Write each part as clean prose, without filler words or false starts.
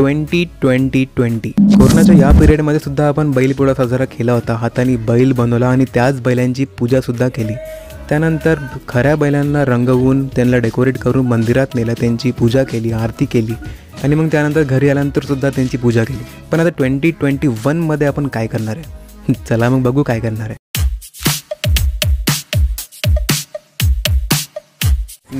2020 कोरोनाच्या या पिरियड मध्ये सुद्धा आपण बैलपोळा साजरा केला होता। हाताने बैल बनवला आणि त्याच बैलांची पूजा सुद्धा केली। त्यानंतर खऱ्या बैलांना रंगवून त्यांना डेकोरेट करून मंदिरात नेला, त्यांची पूजा केली, आरती केली आणि मग त्यानंतर घरी आल्यानंतर सुद्धा त्यांची पूजा केली। पण आता 2021 मध्ये आपण काय करणार आहे, चला मग बघू काय करणार आहे।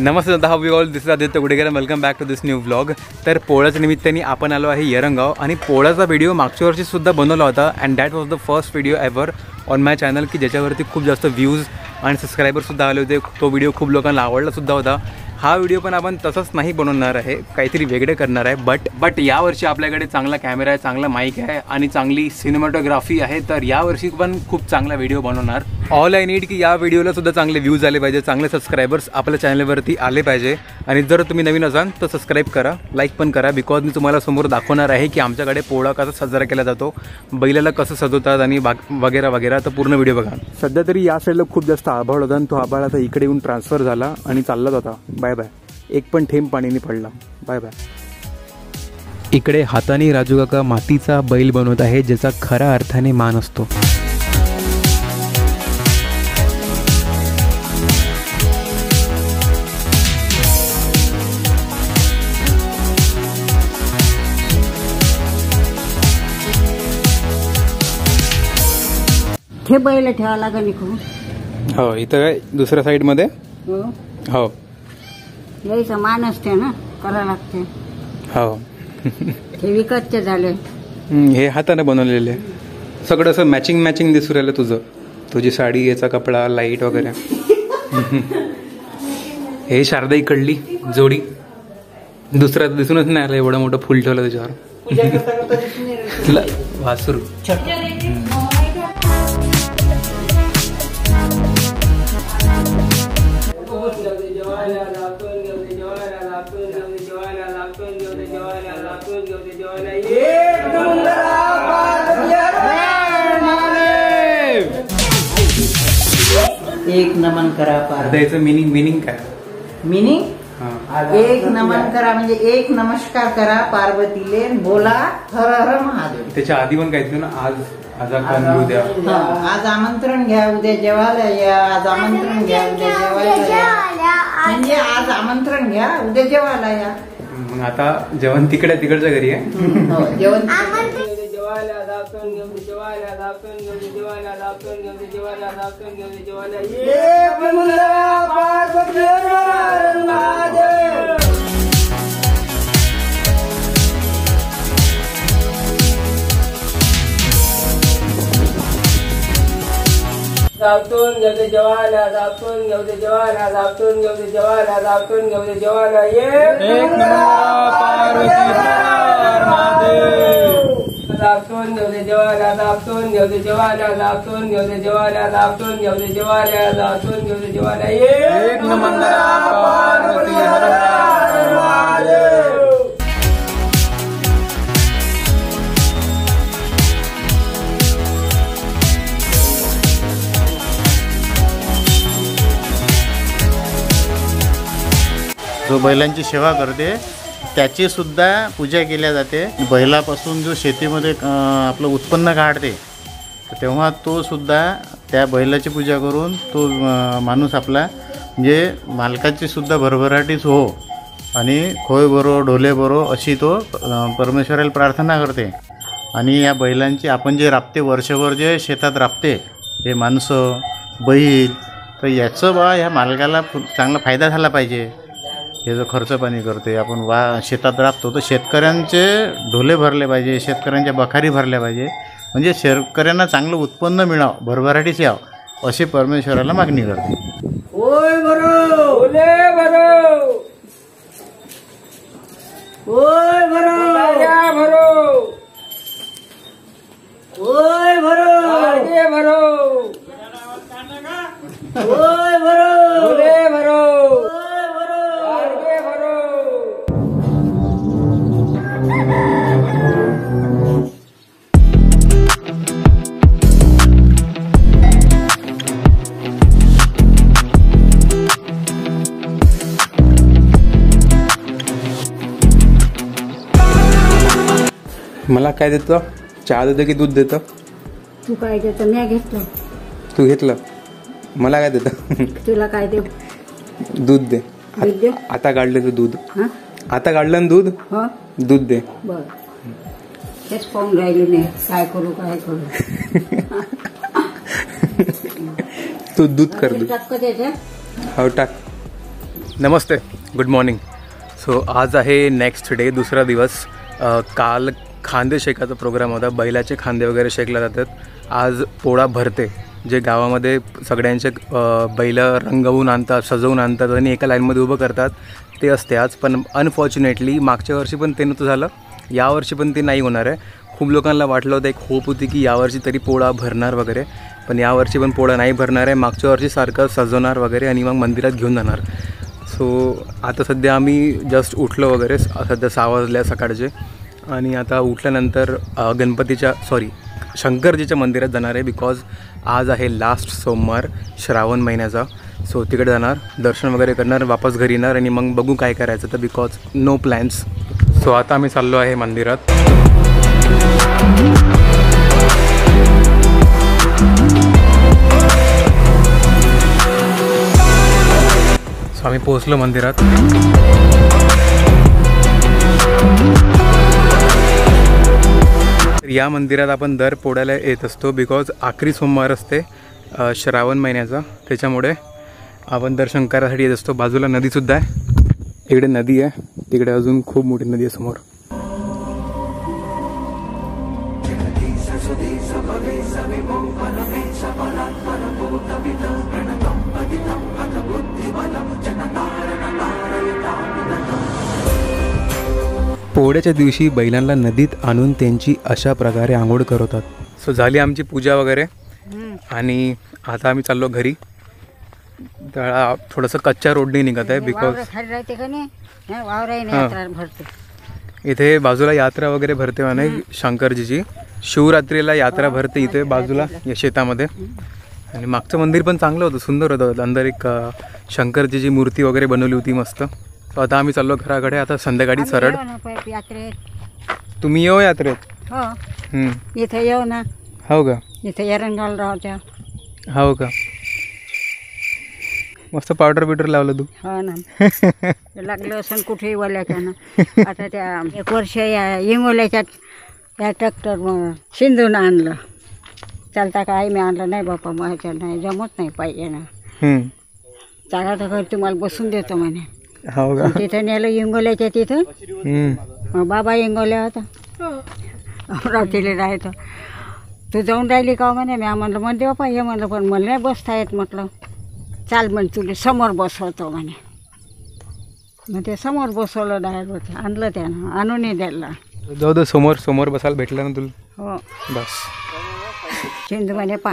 नमस्ते दादा, how you all, this is Aditya Gudekar, welcome back to this new vlog. तर पोळ्याच्या निमित्ताने आपण आलो आहे येरंगाव आणि पोळ्याचा व्हिडिओ मागच्या वर्षीसुद्धा बनवला होता and that was the first video ever on my channel की ज्याच्यावरती खूप जास्त व्ह्यूज आणि सबस्क्रायबरसुद्धा आले होते। तो व्हिडिओ खूप लोकांना आवडलासुद्धा होता। हा व्हिडिओ पण आपण तसंच नाही बनवणार आहे, काहीतरी वेगळे करणार आहे। बट यावर्षी आपल्याकडे चांगला कॅमेरा आहे, चांगला माईक आहे आणि चांगली सिनेमॅटोग्राफी आहे, तर यावर्षी पण खूप चांगला व्हिडिओ बनवणार। ऑल आय नीड की या व्हिडिओला सुद्धा चांगले व्ह्यूज आले पाहिजे, चांगले सबस्क्रायबर्स आपल्या चॅनलवरती आले पाहिजे। आणि जर तुम्ही नवीन असाल तर सबस्क्राईब करा, लाईक पण करा, बिकॉज मी तुम्हाला समोर दाखवणार आहे की आमच्याकडे पोळा कसा साजरा केला जातो, बैलाला कसं सजवतात आणि वगैरे वगैरे। तर पूर्ण व्हिडिओ बघा। सध्या तरी या साईडला खूप जास्त आभाळ होता आणि तो आभाळ आता इकडे येऊन ट्रान्सफर झाला आणि चालला जाता। बाय बाय, एक पण थेंब पाणी नाही पडला, बाय बाय। इकडे हाताने राजूकाका मातीचा बैल बनवत आहे, ज्याचा खऱ्या अर्थाने मान असतो। बैल ठेवा लागा हो, इथं दुसऱ्या साइड मध्ये हो मान असते ना, करा लागते हो। हे विकतचे झाले, हे हाताने बनवलेले, सगळं असं मॅचिंग मॅचिंग दिसू राहिलं तुझं, तुझी साडी, याचा कपडा, लाईट वगैरे। हे शारदा इकडली जोडी, दुसरा दिसूनच नाही आला, एवढं मोठं फुल ठेवलं त्याच्यावर तुला वासरू। एक नमन करा पार, मीनिंग काय, मीनिंग एक नमन करा म्हणजे एक नमस्कार करा पार्वतीले, बोला हर हर महादेव। त्याच्या आधी पण काय ना, आज आमंत्रण घ्या, उद्या जेवायला या, आज आमंत्रण घ्या उद्या जेवायला या, म्हणजे आज आमंत्रण घ्या उद्या जेवायला या। मग आता जेवण तिकडे तिकडच्या घरी आहे जेवण। जावतून घेऊ दे जेवायला, जावतून घेऊ दे जेवायला, जावतून घेऊ दे जेवायला, जावतून घेऊ दे जेवायला। एक नमः पार्वती हर महादेव। जावतून घेऊ दे जेवायला, जावतून घेऊ दे जेवायला, जावतून घेऊ दे जेवायला, जावतून घेऊ दे जेवायला, जावतून घेऊ दे जेवायला। एक नमः पार्वती हर महादेव। जो बैलांची सेवा करते त्याची सुद्धा पूजा केली जाते। बैलापासून जो शेतीमध्ये आपलं उत्पन्न काढते तेव्हा तो सुद्धा त्या बैलाची पूजा करून तो माणूस आपला म्हणजे मालकाची सुद्धा भरभराटीच हो आणि खोय बरो ढोले बरो अशी तो परमेश्वराला प्रार्थना करते। आणि या बैलांची आपण जे राबते वर्षभर जे शेतात राबते हे माणसं बैल, तर याचं बा ह्या मालकाला चांगला फायदा झाला पाहिजे। हे जो खर्च पाणी करते आपण शेतात राबतो तर शेतकऱ्यांचे ढोले भरले पाहिजे, शेतकऱ्यांच्या बखारी भरल्या पाहिजे, म्हणजे शेतकऱ्यांना चांगलं उत्पन्न मिळावं, भरभराटीच यावं अशी परमेश्वराला मागणी करते। ओय बरो ढोले भरो, ओय भरो या भरो, ओय भरो ये भरो, ओय भरो ढोले भरो। मला काय देतो? चहा देतो की दूध देतो? तू काय देतो? मी घेतलं. तू घेतलं. मला काय देतो? तुला काय देऊ? दूध दे. आता काढलं तू दूध. आता काढलं दूध. दूध दे. बर. हेच पाहून राहिले नाही काय करू काय करू. तू दूध कर दे. हो टाक. नमस्ते, गुड मॉर्निंग. सो आज आहे नेक्स्ट डे, दुसरा दिवस. काल खांदे शेकाचा प्रोग्राम होता. बैलाचे खांदे वगैरे शेकला जातात. आज पोळा भरते, जे गावामध्ये सगळ्यांचे बैल रंगवून आणतात, सजवून आणतात आणि एका लाईनमध्ये उभं करतात, ते असते आज. पण अनफॉर्च्युनेटली मागच्या वर्षी पण ते नव्हतं झालं, यावर्षी पण ते नाही होणार आहे. खूप लोकांना वाटलं होतं, एक होप होती की यावर्षी तरी पोळा भरणार वगैरे, पण यावर्षी पण पोळा नाही भरणार आहे. मागच्या वर्षी सारखं सजवणार वगैरे आणि मग मंदिरात घेऊन जाणार. सो आता सध्या आम्ही जस्ट उठलो वगैरे, सध्या 6 वाजल्या सकाळचे, आणि आता उठल्यानंतर शंकरजीच्या मंदिरात जाणार आहे. बिकॉज आज आहे लास्ट सोमवार श्रावण महिन्याचा. सो तिकडे जाणार, दर्शन वगैरे करणार, वापस घरी येणार आणि मग बघू काय करायचं. तर बिकॉज नो प्लॅन्स. सो आता आम्ही चाललो आहे मंदिरात. आम्ही पोहोचलो मंदिरात. या मंदिरात आपण दर पोळ्याला येत असतो, बिकॉज आखरी सोमवार असते श्रावण महिन्याचा, त्याच्यामुळे आपण दर्शन करायसाठी येत असतो. बाजूला नदीसुद्धा आहे, इकडे नदी आहे, तिकडे अजून खूप मोठी नदी आहे समोर. पोळ्याच्या दिवशी बैलांना नदीत आणून त्यांची अशा प्रकारे आंघोळ करवतात. सो झाली आमची पूजा वगैरे आणि आता आम्ही चाललो घरी. थोडंसं कच्च्या रोडने निघत आहे, बिकॉज इथे बाजूला यात्रा वगैरे भरते म्हणे शंकरजीची. शिवरात्रीला यात्रा भरते इथे बाजूला या शेतामध्ये. आणि मागचं मंदिर पण चांगलं होतं, सुंदर होतं. अंदर एक शंकरजीची मूर्ती वगैरे बनवली होती मस्त. तो आता आम्ही चाललो घराकडे. आता संध्याकाळी सरळ यात्रेत तुम्ही येऊ. यात्रेत इथे येऊ ना? हो का? इथे एरंगाल राहत्या. हो का? मस्त पावडर बिवडर लावलं तू. हो ना, लागलं असं कुठेही वल्याच्या ना. आता त्या 1 वर्ष या इंगोल्याच्या या ट्रॅक्टर शिंदून आणलं. चालता काय मी आणलं नाही बापा, माझ्या नाही जमत नाही पाहिजे ना. चाला तर घर तुम्हाला बसून देतो म्हणे. हो का? तिथं नेलं इंगोल्याच्या तिथं. बाबा इंगोल्या होता, अमरावतीला राहायचं. तू जाऊन राहिली का म्हणे. मी म्हणलं म्हणते बापा हे म्हणलं, पण मला नाही बसता येत. म्हटलं चाल म्हण तुला समोर बसवतो म्हणे. मग ते समोर बसवलं डायरेक्ट. आणलं त्यानं, आणूनही द्यायला जाऊ दे. समोर समोर बसायला भेटलं ना तुला. हो बस. शिंदू म्हणे पा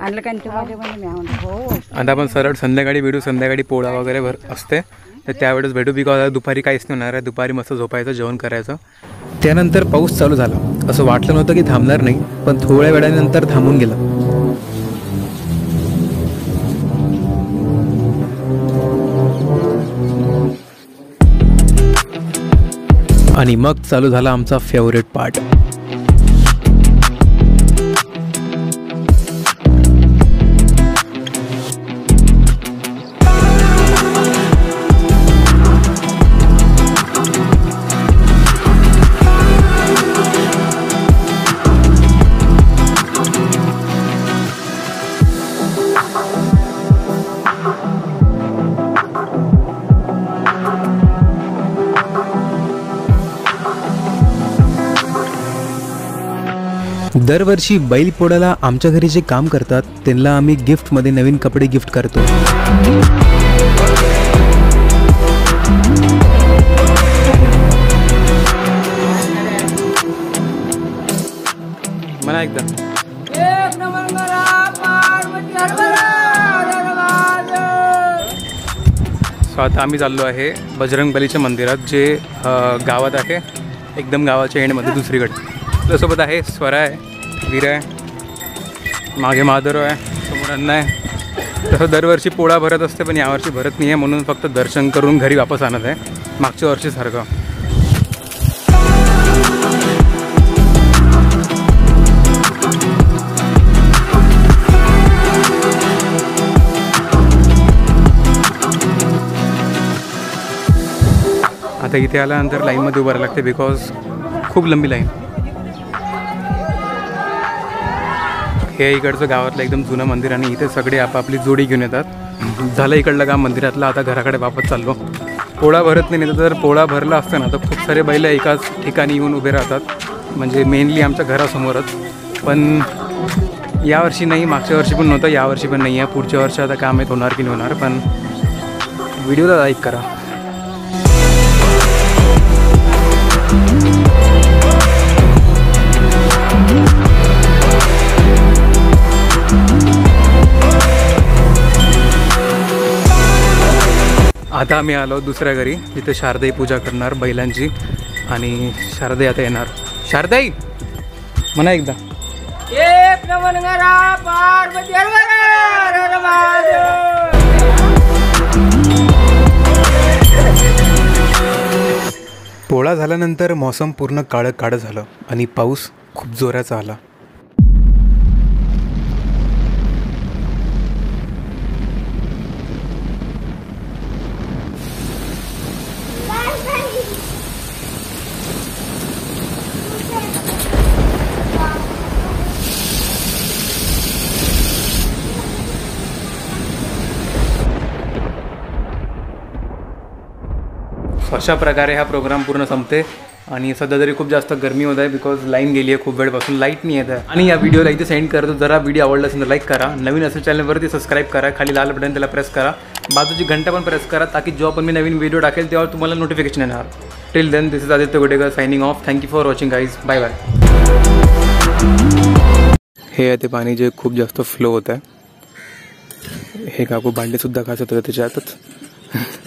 आणलं का तुम्हाला म्हणे. मी म्हणलं हो. आता आपण सरळ संध्याकाळी भेटू. संध्याकाळी पोळा वगैरे भर असते, तर त्यावेळेस भेटू. बिकॉज दुपारी काहीच नाही होणार आहे. दुपारी मस्त झोपायचं, जेवण करायचं. त्यानंतर पाऊस चालू झाला. असं वाटलं नव्हतं की थांबणार नाही, पण थोड्या वेळानंतर थांबून गेला. आणि मग चालू झाला आमचा फेवरेट पार्ट. दरवर्षी बैल पोळ्याला आमच्या घरी जे काम करतात त्यांना आम्ही गिफ्टमध्ये नवीन कपडे गिफ्ट करतो. मला एकदा आता आम्ही चाललो आहे बजरंगबलीच्या मंदिरात, जे गावात आहे, एकदम गावाच्या एंडमध्ये दुसरीकडे. आपल्यासोबत आहे स्वरा आहे, वीर आहे, मागे महादेव आहे, समोर अण्णा आहे. तसं दरवर्षी पोळा भरत असते, पण यावर्षी भरत नाही आहे, म्हणून फक्त दर्शन करून घरी वापस आणत आहे मागच्या वर्षीसारखं. आता इथे आल्यानंतर लाईनमध्ये उभं राहायला लागते बिकॉज खूप लंबी लाईन. हे इकडचं गावातलं एकदम जुनं मंदिर आणि इथे सगळे आपापली जोडी घेऊन येतात. झालं इकडलं काम मंदिरातलं, आता घराकडे वापस चाललो. पोळा भरत नाही, नाही तर पोळा भरला असता ना तर खूप सारे बैल एकाच ठिकाणी येऊन उभे राहतात, म्हणजे मेनली आमच्या घरासमोरच. पण यावर्षी नाही, मागच्या वर्षी पण नव्हतं, यावर्षी पण नाही आहे. पुढच्या वर्षी आता काम येत होणार की नाही होणार, पण व्हिडिओला लाईक करा. आता आम्ही आलो दुसऱ्या घरी, तिथे शारदाई पूजा करणार बैलांची. आणि शारदाई आता येणार. शारदाई म्हणा एकदा पोळा झाल्यानंतर मौसम पूर्ण काळं काळं झालं आणि पाऊस खूप जोराचा आला. अशा प्रकारे हा प्रोग्राम पूर्ण संपते. आणि सध्या तरी खूप जास्त गर्मी होत आहे बिकॉज लाईन गेली आहे खूप वेळपासून, लाईट नाही येत आहे. आणि या व्हिडिओला इथे सेंड करतो. जरा व्हिडिओ आवडला असेल तर लाईक करा, नवीन असेल चॅनलवरती सबस्क्राईब करा, खाली लाल बटन त्याला प्रेस करा, बाजूची घंटा पण प्रेस करा ताकी जो पण मी नवीन व्हिडिओ टाकेल तेव्हा तुम्हाला नोटिफिकेशन येणार. Till then this is Aditya Godekar signing off. Thank you for watching guys. Bye bye. हे आहे ते पाणी जे खूप जास्त फ्लो होत आहे. हे काकू भांडेसुद्धा खास होतं त्याच्या हातात.